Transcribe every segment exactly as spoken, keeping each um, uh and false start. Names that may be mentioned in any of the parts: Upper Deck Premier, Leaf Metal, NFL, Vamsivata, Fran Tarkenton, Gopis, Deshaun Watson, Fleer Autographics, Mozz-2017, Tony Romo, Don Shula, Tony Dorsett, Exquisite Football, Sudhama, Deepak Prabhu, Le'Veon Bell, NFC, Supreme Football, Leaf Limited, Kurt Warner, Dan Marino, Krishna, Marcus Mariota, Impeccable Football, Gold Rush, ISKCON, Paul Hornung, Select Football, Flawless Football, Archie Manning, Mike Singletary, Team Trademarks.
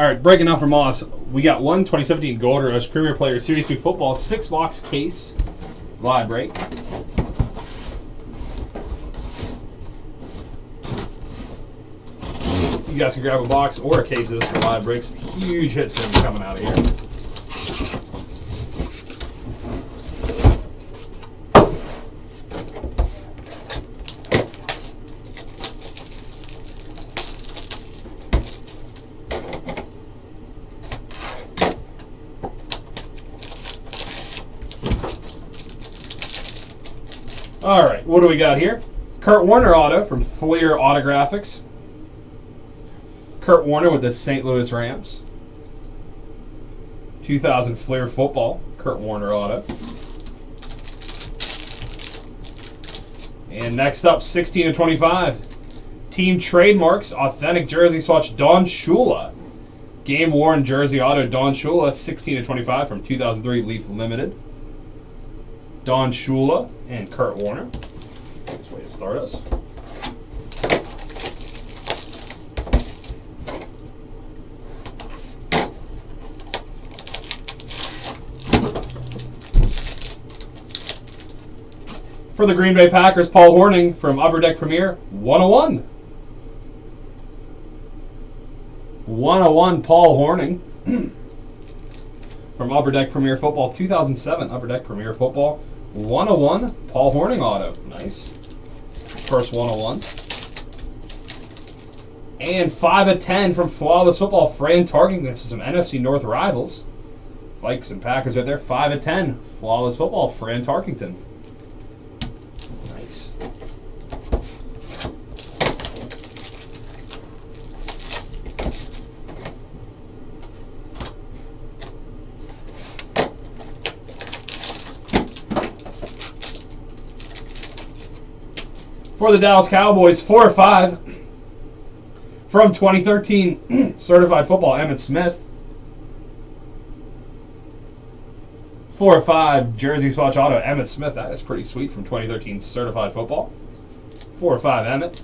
All right, breaking out for Mozz, we got one twenty seventeen Gold Rush Premier Player Series two Football six box case live break. You guys can grab a box or a case of this for live breaks. Huge hits going to be coming out of here. All right, what do we got here? Kurt Warner auto from Fleer Autographics. Kurt Warner with the Saint Louis Rams. two thousand Fleer Football, Kurt Warner auto. And next up, sixteen of twenty-five. Team Trademarks, authentic jersey swatch, Don Shula. Game-worn jersey auto, Don Shula, sixteen of twenty-five from two thousand three Leaf Limited. Don Shula and Kurt Warner. Nice way to start us. For the Green Bay Packers, Paul Hornung from Upper Deck Premier, one oh one. one oh one Paul Hornung from Upper Deck Premier Football, two thousand seven Upper Deck Premier Football. one oh one Paul Hornung auto. Nice. First one oh one. And five of ten from Flawless Football, Fran Tarkenton. This is some N F C North rivals. Vikes and Packers right there. five of ten Flawless Football, Fran Tarkenton. Nice. For the Dallas Cowboys, four or five from twenty thirteen Certified Football, Emmitt Smith. four or five jersey swatch auto, Emmitt Smith. That is pretty sweet from twenty thirteen Certified Football. four or five Emmitt.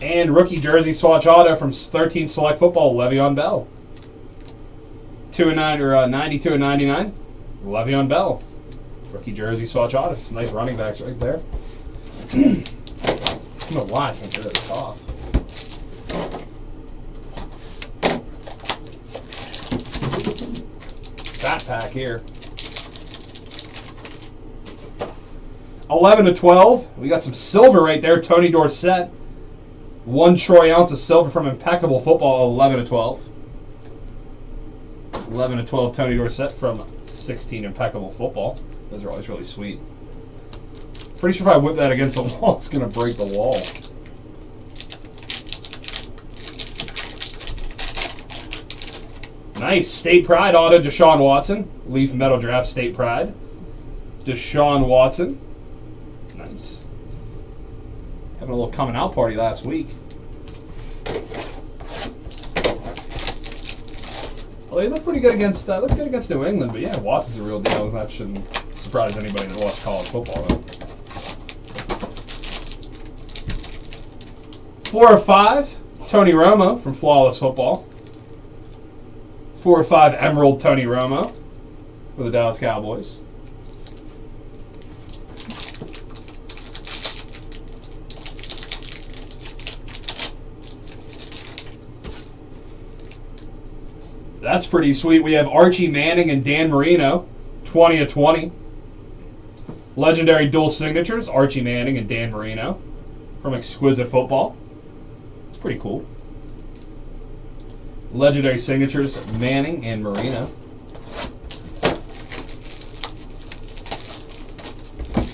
And rookie jersey swatch auto from thirteen Select Football, Le'Veon Bell. two and nine or uh, ninety-two and ninety-nine, Le'Veon Bell. Rookie jersey swatch auto. Some nice running backs right there. I don't know why I can't get it off. Fat pack here. eleven to twelve. We got some silver right there. Tony Dorsett. One troy ounce of silver from Impeccable Football. eleven to twelve. eleven to twelve Tony Dorsett from sixteen Impeccable Football. Those are always really sweet. Pretty sure if I whip that against the wall, it's going to break the wall. Nice. State Pride auto, Deshaun Watson. Leaf Metal Draft State Pride. Deshaun Watson. Nice. Having a little coming out party last week. Well, they look pretty good against uh, look good against New England, but yeah, Watson's a real deal. That shouldn't surprise anybody that watched college football, though. Four or five, Tony Romo from Flawless Football. Four or five, Emerald Tony Romo for the Dallas Cowboys. That's pretty sweet. We have Archie Manning and Dan Marino, twenty of twenty. Legendary dual signatures, Archie Manning and Dan Marino from Exquisite Football. It's pretty cool. Legendary signatures, Manning and Marino.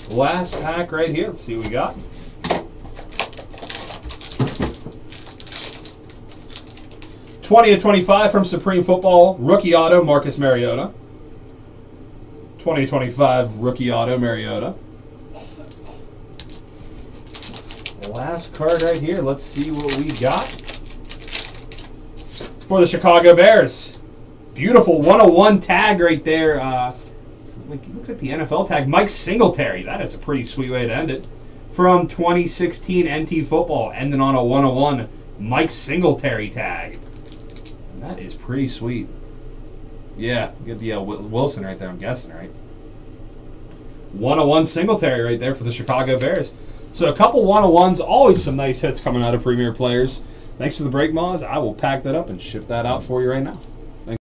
Last pack right here. Let's see what we got. twenty of twenty-five from Supreme Football, rookie auto, Marcus Mariota. twenty of twenty-five, rookie auto, Mariota. Last card right here. Let's see what we got. For the Chicago Bears. Beautiful one oh one tag right there. Uh, looks like the N F L tag. Mike Singletary. That is a pretty sweet way to end it. From twenty sixteen N T Football, ending on a one oh one. Mike Singletary tag. And that is pretty sweet. Yeah, you get the uh, Wilson right there, I'm guessing, right? one oh one Singletary right there for the Chicago Bears. So a couple one oh ones, always some nice hits coming out of Premier players. Thanks for the break, Mozz. I will pack that up and ship that out for you right now.